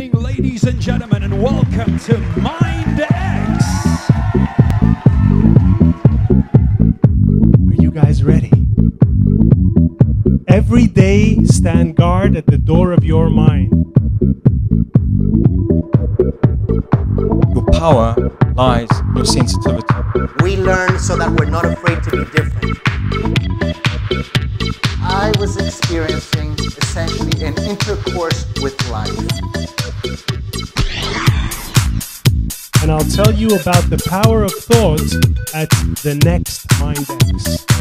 evening, ladies and gentlemen, and welcome to MindX. Are you guys ready? Every day, stand guard at the door of your mind. Your power lies in your sensitivity. We learn so that we're not afraid to be different. I was experiencing essentially an intercourse with life. And I'll tell you about the power of thought at the next MindX.